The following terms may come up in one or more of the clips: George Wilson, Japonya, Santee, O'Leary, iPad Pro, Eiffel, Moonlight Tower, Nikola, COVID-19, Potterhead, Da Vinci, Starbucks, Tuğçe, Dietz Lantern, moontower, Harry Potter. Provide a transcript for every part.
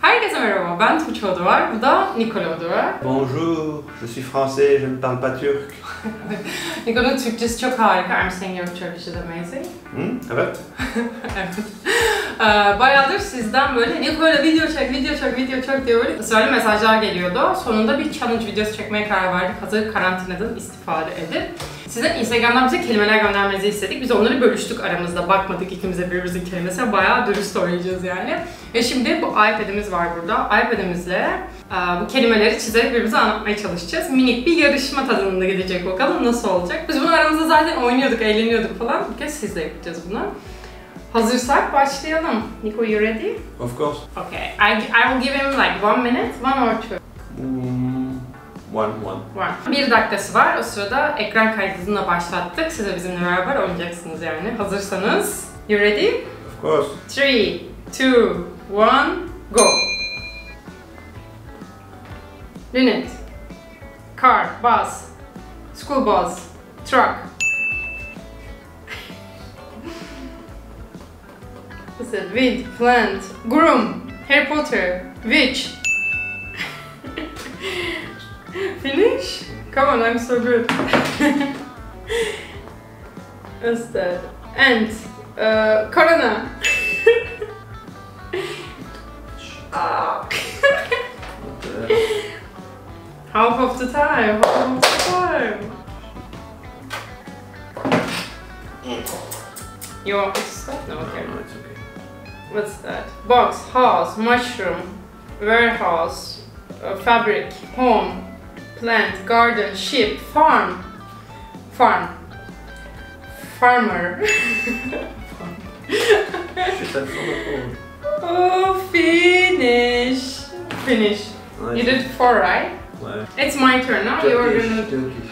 Herkese merhaba, ben Tuğçe Oduvar, bu da Nikola Oduvar. Bonjour, je suis français, je ne parle pas turc. Nikola'nın Türkçesi çok harika, I'm saying your Turkish is amazing. Evet. Evet. Bayağıdır sizden böyle Nikola video çek diye böyle ısrarlı mesajlar geliyordu. Sonunda bir challenge videosu çekmeye karar verdik, hazır karantinadan istifade edip. Size Instagram'dan bize kelimeler göndermenizi istedik. Biz onları bölüştük aramızda, bakmadık ikimize birbirimizin kelimesine. Bayağı dürüst oynayacağız yani. Ve şimdi bu iPad'imiz var burada. iPad'imizle bu kelimeleri çizerek birbirimize anlatmaya çalışacağız. Minik bir yarışma tadında gidecek, bakalım nasıl olacak. Biz bunu aramızda zaten oynuyorduk, eğleniyorduk falan. Bir kez sizle yapacağız bunu. Hazırsak başlayalım. Niko, you ready? Of course. Okay. I will give him like 1 minute, 1 or 2. One. 1 dakikası var. O sırada ekran kaydını başlattık. Siz de bizimle beraber oynayacaksınız yani. Hazırsanız. You ready? Of course. 3, 2, 1, go. Unit. Car. Bus. School bus. Truck. Wind. Plant. Groom. Harry Potter. Witch. Finish? Come on, I'm so good. What's that? Ant. Corona. Half of the time. You want me to stop? No, okay. No, it's okay. What's that? Box, house, mushroom, warehouse, fabric, home. Plant, garden, sheep, farm, farmer. Oh, finish. Nice. You did 4, right? No. It's my turn now. You're gonna. Turkish.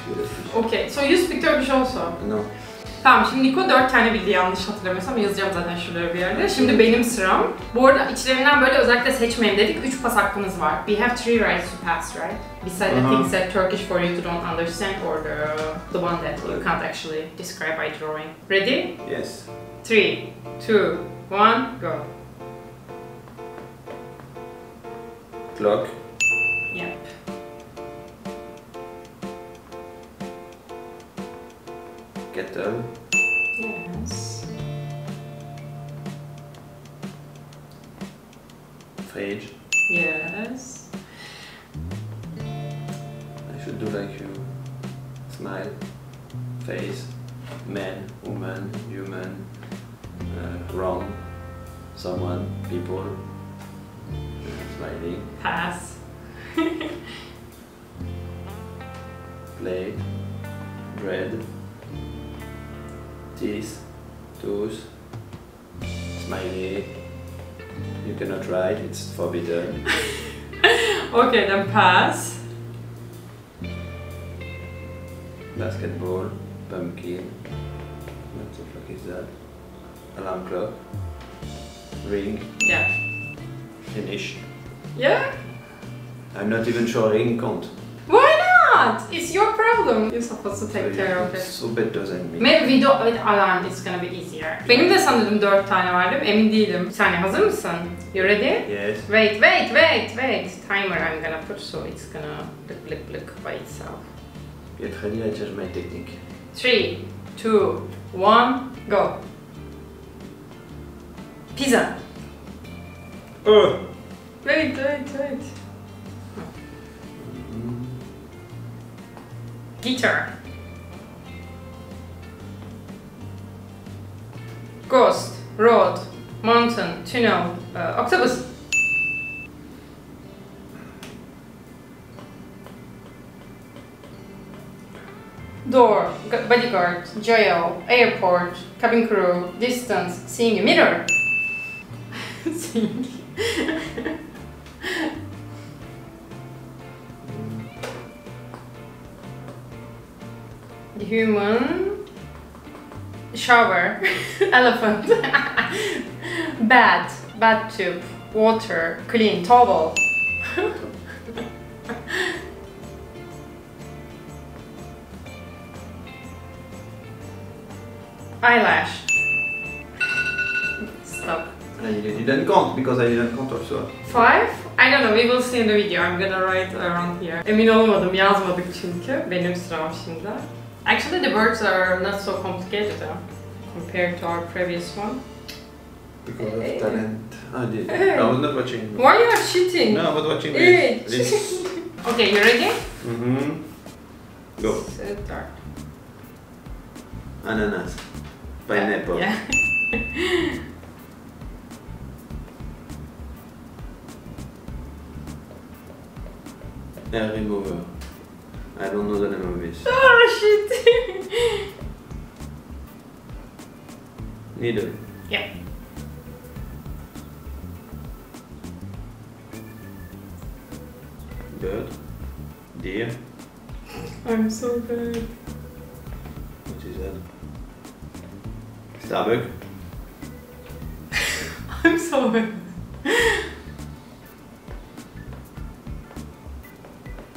Okay, so you speak Turkish also? No. Tamam, şimdi Niko 4 tane bildi yanlış hatırlamıyorsam, yazacağım zaten şuraya bir yerde. Şimdi benim sıram. Bu arada içlerinden böyle özellikle seçmeyin dedik. 3 pas hakkımız var. We have 3 rights to pass, right? Besides the things that Turkish for you to don't understand or the one that you can't actually describe by drawing. Ready? Yes. 3, 2, 1, go. Clock. Yep. Kettle. Yes. Fridge. Yes. I should do like you. Smile. Face. Man. Woman. Human. Wrong. Someone. People. Smiling. Pass. Play. Dread. Teeth, tooth, smiley. You cannot write, it's forbidden. Okay, then pass. Basketball, pumpkin. What the fuck is that? Alarm clock. Ring. Yeah. Finish. Yeah? I'm not even sure ring count. It's your problem. You're supposed to take care of it. So better than me. Maybe we don't with alarm. It's gonna be easier. Benim de sanırım 4 tane vardı. Emin değilim. Sen hazır mısın? You ready? Yes. Wait. Timer I'm gonna put so it's gonna blip by itself. Get ready. I change my technique. 3, 2, 1, go. Pizza. Oh. Wait. Guitar. Ghost, road, mountain, tunnel, octopus. Door, bodyguard, jail, airport, cabin crew, distance, seeing a mirror. Seeing. Human, shower, elephant, bathtub, water, clean, towel. Eyelash. Stop. I didn't count because I didn't count also. 5? I don't know, we will see in the video. I'm gonna write around here. Emin olamadım, yazmadık çünkü. Benim sıram şimdi. Actually the words are not so complicated compared to our previous one. Because of talent. I was not watching. Why you are cheating? No, I was watching this. Okay, you ready? Mm-hmm. Go. Start. Ananas. Pineapple. Yeah. Hair remover. I don't know the name of this. Oh shit! Needle. Yeah. Bird. Deer. I'm so bad. What is that? Starbuck. I'm so bad.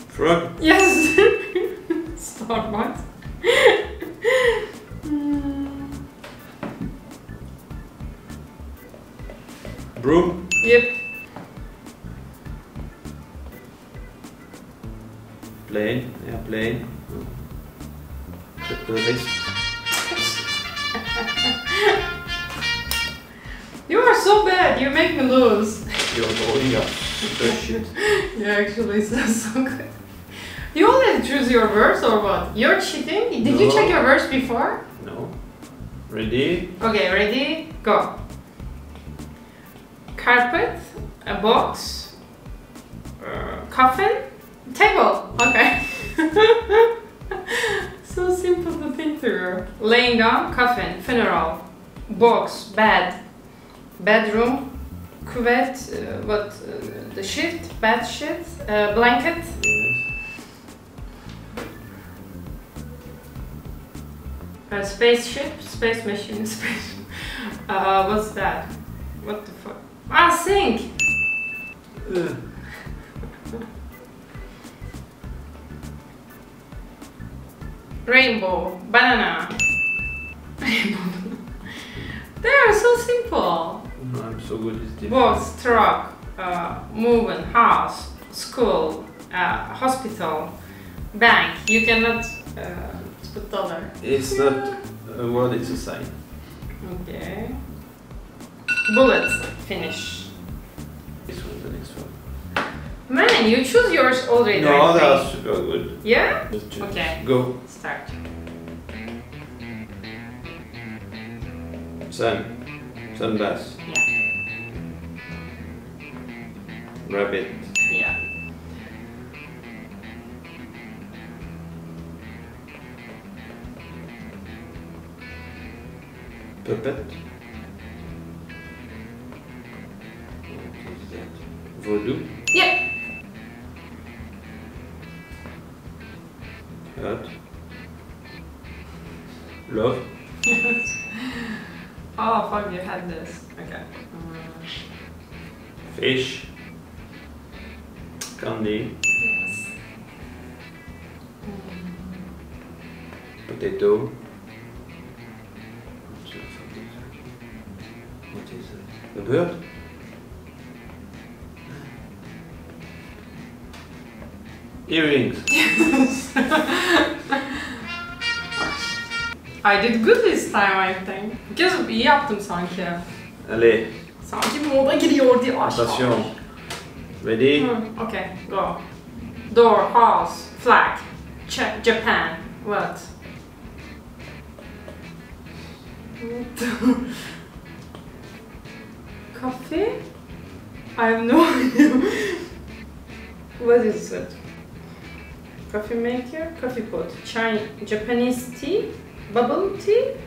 Frog? Yes! Starbucks. Broom? Yep. Plane? Airplane? You are so bad, you make me lose. You're holding up. You actually sound so good. You always choose your words or what? You're cheating? Did you check your words before? No. Ready? Okay, ready? Go. Carpet, a box, coffin, table. Okay. So simple to think through. Laying down, coffin, funeral, box, bed, bedroom, cuvette, the shift, bed sheet, blanket. Spaceship, space machine, space. What's that? What the fuck? Ah, sink! Rainbow, banana. Rainbow. They are so simple. No, I'm so good at this. Box, truck, moving, house, school, hospital, bank. You cannot. $1. It's not a word, it's a sign. Okay. Bullets. Finish. This one's the next one. Man, you choose yours already. No, that's super good. Yeah? Okay. Go. Start. Sun. Sunbath. Yeah. Rabbit. Yeah. Puppet. What is that? Voodoo? Yeah. Heart. Love. Yes. Oh fuck, you had this. Okay. Fish. Candy. Yes. Potato. A bird? Earrings. Yes. I did good this time, I think. Because iyi yaptım sanki. Ali. Sanki moda giriyor diye aşağı. Attention. Ready? Hmm, okay, go. Door, house, flag, Japan. What? Coffee? I have no idea. What is it? Coffee maker, coffee pot, Japanese tea, bubble tea,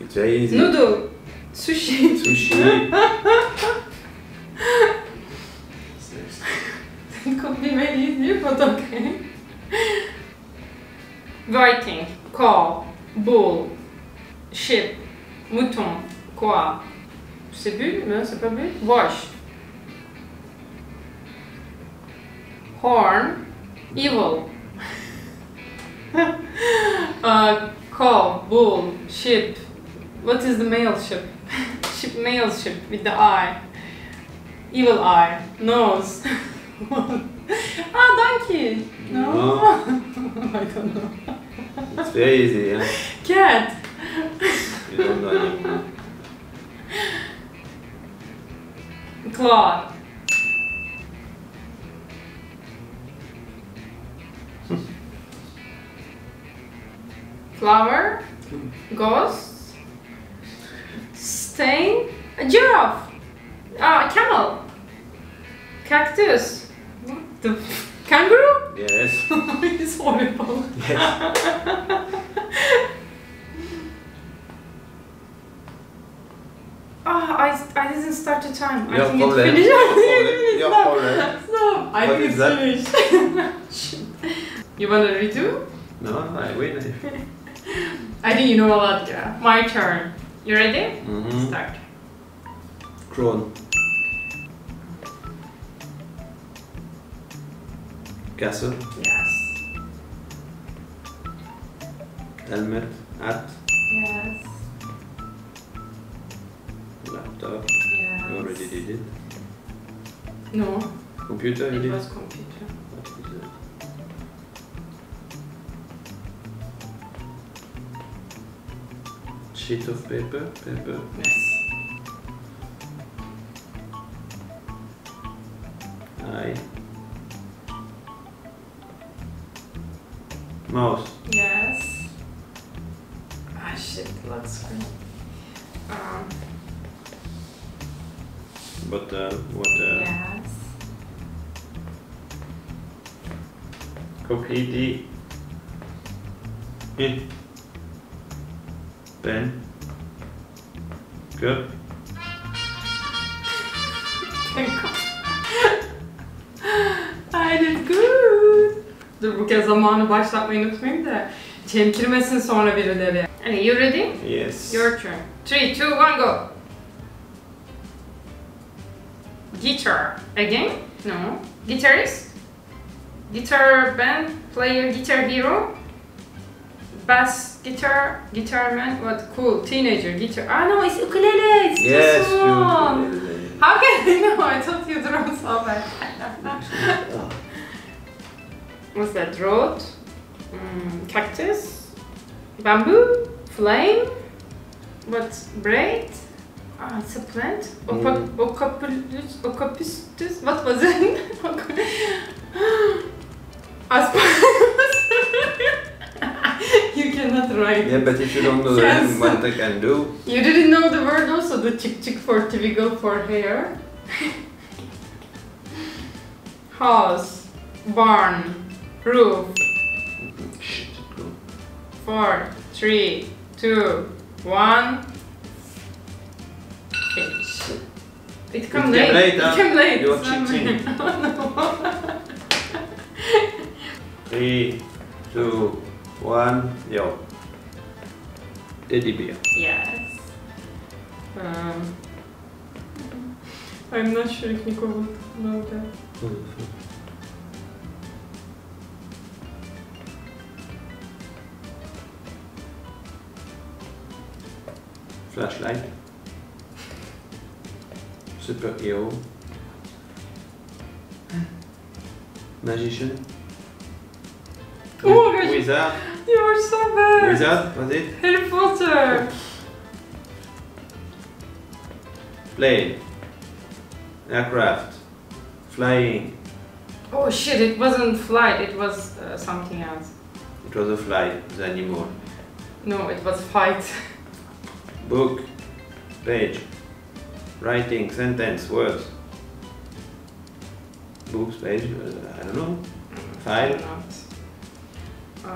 noodle, sushi. Sushi. That could be very easy, but okay. Viking, cow, bull, sheep, mouton, quoi. C'est bulle, mais c'est pas bulle. Wash. Horn. Evil. Cow, bull, sheep. What is the male sheep? Sheep, male sheep with the eye. Evil eye. Nose. Donkey. No. I don't know. It's very easy, yeah. Cat. You don't know anymore. Claw. Flower. Ghost. Stain. A giraffe. Camel. Cactus. What the f? Kangaroo? Yes. It's horrible. Yes. I didn't start the time. I think it's finished. No, I think it's finished. You want to redo? No, I win. I think you know a lot, yeah. My turn. You ready? Mm-hmm. Start. Crown. Castle. Yes. Helmet. Hat. Yes. Laptop. Yes. You already did it. No. Computer. It was computer. Sheet of paper. Paper. Yes. Eye. Mouse. Yes. Ah shit, lock screen. But what? Yes. Cookie. Pen. Good. I did good. Dur bu kez zamanı başlatmayı unutmayayım da çemkirmesin sonra birileri. Hani you ready? Yes. Your turn. 3, 2, 1, go. Guitar. Again? No. Guitarist? Guitar band? Player? Guitar hero? Bass guitar? Guitar man? What? Cool. Teenager. Guitar. Ah no, it's ukulele. It's yes, this one. Ukulele. How can I know? I thought you drum so bad. What's that? Road? Cactus? Bamboo? Flame? What's braid? Ah, it's a plant? Ocopus? What was it? Asparagus? You cannot write. Yeah, but if you don't know the yes. What I can do. You didn't know the word also, the chick for twinkle for hair. House. Barn. Roof. 4, 3, 2, 1. It came late. It came late. You're cheating. Oh, no. 3, 2, 1, yo. Teddy bear. Yes. I'm not sure if Nikola would know that. Flashlight. Superhero. Magician. Oh my gosh! Wizard. You were so bad! Wizard, was it? Harry Potter! Plane. Aircraft. Flying. Oh shit, it wasn't flight, it was something else. It was a fly, the animal. No, it was fight. Book. Page. Writing, sentence, words. Books, page, I don't know. File. Oh,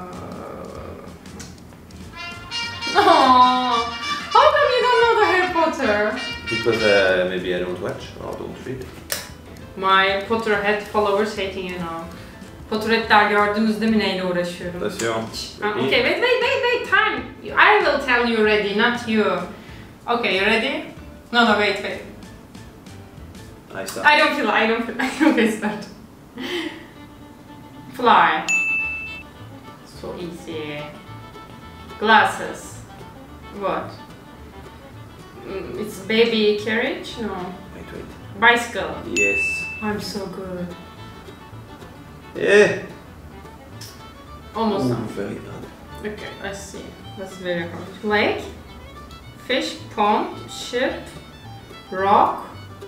how come you don't know the Harry Potter? Because maybe I don't watch or don't read. My Potterhead followers hating you now. Potterhead'ler gördünüz değil mi neyle uğraşıyorum? Tasyon. Okay, wait, time. I will tell you already, not you. Okay, you ready? No, wait. I don't feel. Okay, start. Fly. So easy. Glasses. What? It's baby carriage? No. Wait. Bicycle. Yes. I'm so good. Yeah. Almost done. Very hard. Okay, I see. That's very hard. Lake, fish, pond, ship, rock,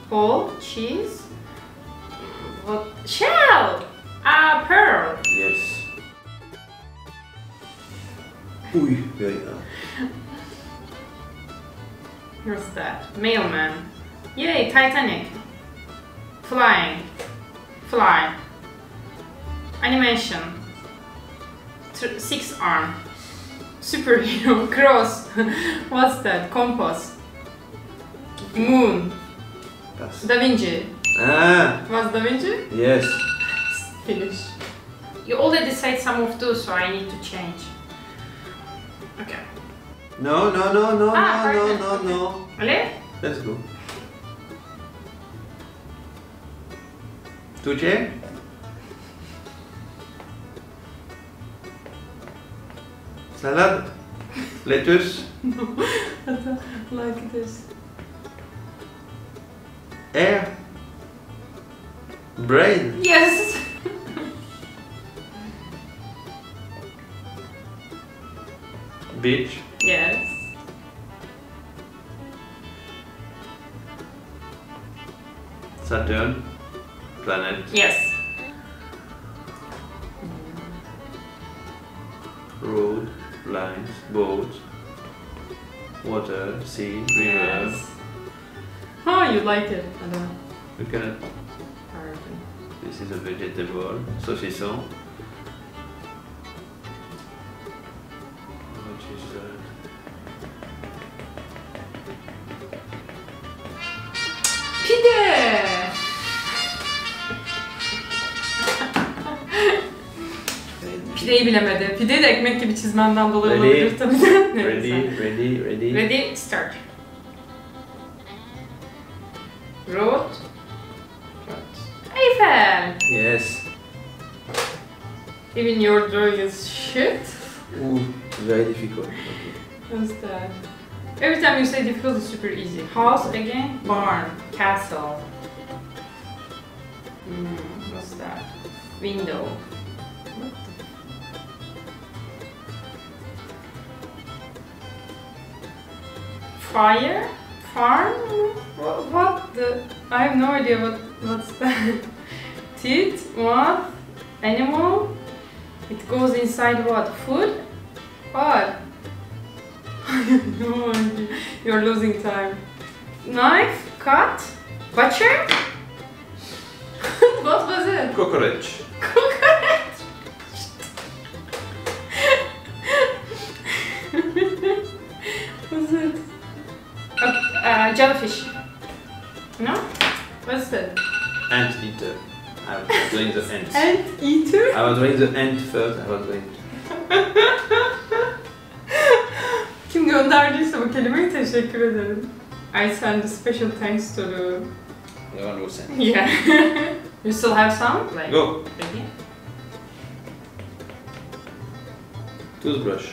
hole, cheese, what? Shell! Pearl. Yes. Uy, very hard. What's that? Mailman. Yay, Titanic. Flying. Fly. Animation. Six arm. Superhero. Cross. What's that? Compass. Moon. Pass. Da Vinci. Ah. Was Da Vinci? Yes. Finish. You already said some of those, so I need to change. Okay. No. Allez? Let's go. Tuğçe? Salad? Lettuce? No, like this. Air? Brain? Yes! Beach? Yes. Saturn? Planet? Yes. Road, lines, boats, water, sea, river. Yes. Oh, you like it. I don't know. Look at it. This is a vegetable. Saucisson. What is that? Pideyi bilemedi. Pideyi de ekmek gibi çizmenden dolayı olabilir tabii. Ready. Ready, start. Road. Eiffel. Yes. Even your drawing is shit. Ooh, very difficult. Okay. What's that? Every time you say difficult, it's super easy. House again. Barn. Castle. What's that? Window. Fire? Farm? What the? I have no idea what's that. Teeth? What? Animal? It goes inside what? Food? What? I have no idea. You're losing time. Knife? Cut? Butcher? What was it? Cockroach. Cockroach? What's it? Jellyfish. No? What's that? Ant eater. I was doing the ants. Ant eater? I was doing the ant first. Kim gönderdiyse bu kelimeyi teşekkür ederim. I send a special thanks to the one who sent. Yeah. You still have some? Like, go. Again? Toothbrush.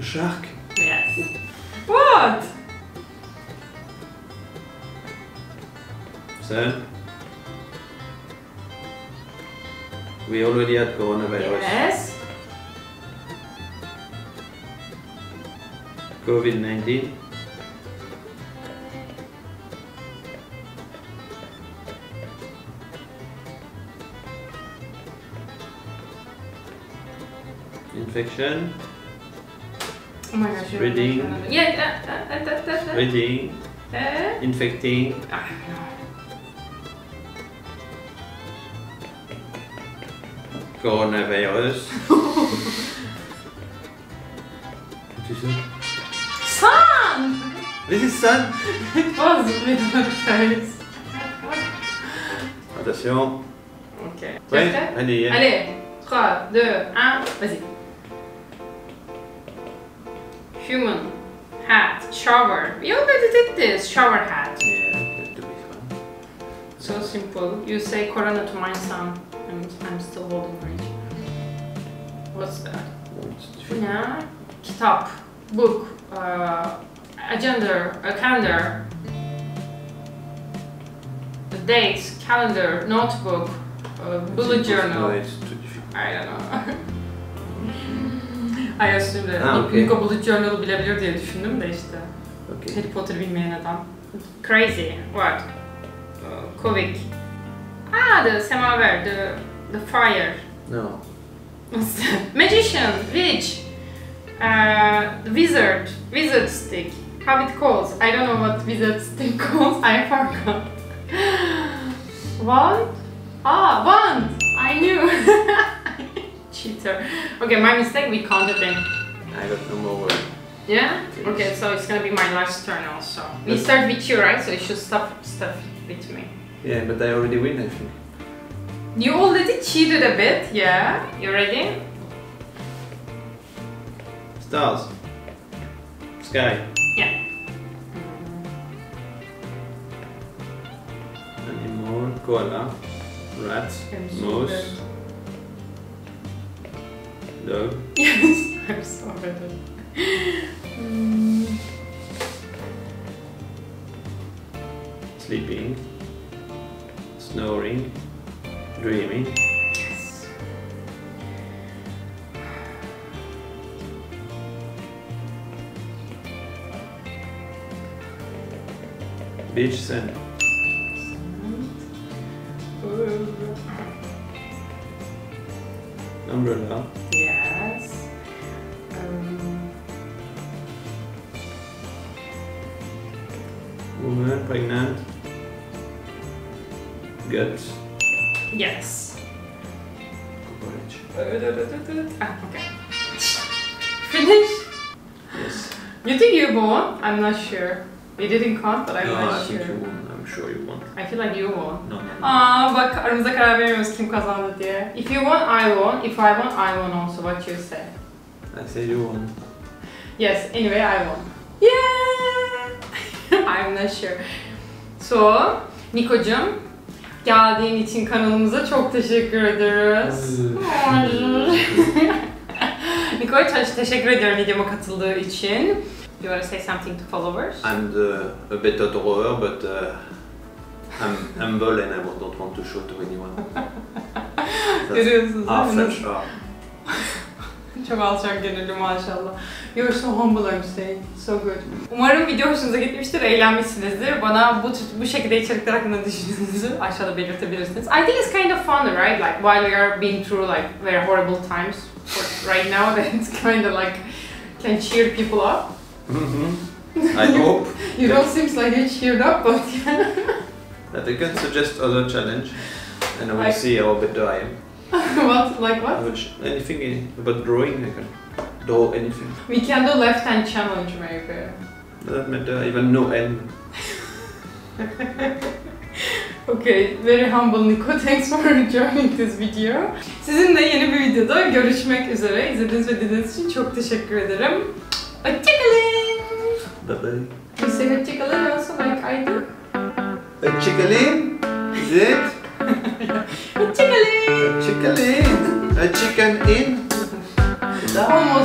Shark? Yes. What? So? We already had coronavirus. Yes. COVID-19. Infection. Oh my gosh, spreading. Spreading. Infecting. Ah, no. Coronavirus. What is it? Sun! This is sun? It was with my face. Attention. Okay. Prêt? Allez. Allez. 3, 2, 1, vas-y. Human. Hat. Shower. We already did this. Shower hat. Yeah, that would be fun. So simple. You say Corona to my son. I'm still holding it. What's that? Düşünen. Kitap. Book. Agenda. Calendar. Dates. Calendar. Notebook. Bullet journal. I don't know. I assume that. Ah, okay. Niko bullet journal bilebilir diye düşündüm de işte. Okay. Harry Potter bilmeyen adam. Crazy. What? Covid. Ah, the semaver, the fire. No. What's that? Magician, witch, wizard, wizard stick. How it calls? I don't know what wizard stick calls. I forgot. Wand? Ah, wand! I knew. Cheater. Okay, my mistake. We counted them. I got no more. Yeah. Yes. Okay, so it's gonna be my last turn also. We start with you, right? So you should stop stuff with me. Yeah, but I already win, I think. You already cheated a bit, yeah. You ready? Stars. Sky. Yeah. Animal, koala, rat, mouse, dog. Yes, I'm so better. Sleeping. Snoring, dreaming. Yes. Beach sand. Umbrella. Yes. Woman pregnant. Good. Yes. Courage. Okay. Finish? Yes. You think you won? I'm not sure. We didn't count, but I'm not sure. I think you won. I'm sure you won. I feel like you won. No. Aa, bak aramızda karar vermiyoruz kim kazandı diye. If you won, I won. If I won, I won also. What you say? I say you won. Yes. Anyway, I won. Yeah. I'm not sure. So, Niko'cum. Geldiğin için kanalımıza çok teşekkür ederiz. Nikola, teşekkür ederim videoma katıldığı için. Do you want to say something to followers? I'm a better drawer, but I'm humble and I don't want to show to anyone. Görüyorsunuz değil mi? Çok alçak gönüllü maşallah. You're so humble, I'm saying. So good. Umarım video hoşunuza gitmiştir, eğlenmişsinizdir. Bana bu şekilde içerikler hakkında düşündüğünüzü aşağıda belirtebilirsiniz. I think it's kind of fun, right? Like while we are being through like very horrible times right now, that it's kind of like can cheer people up. I hope. You don't seem like you cheered up, but yeah. But I can suggest other challenge, and I will see how better I am. What? Like what? Anything about drawing, I can draw anything. We can do left hand challenge maybe. Doesn't matter, even no end. Okay, very humble Niko, thanks for joining this video. Sizinle yeni bir videoda görüşmek üzere. İzlediğiniz ve dinlediğiniz için çok teşekkür ederim. Hoşçakalın. Bye bye. You say hoşçakalın also like I do? Hoşçakalın? Is it? A chicken in. Almost.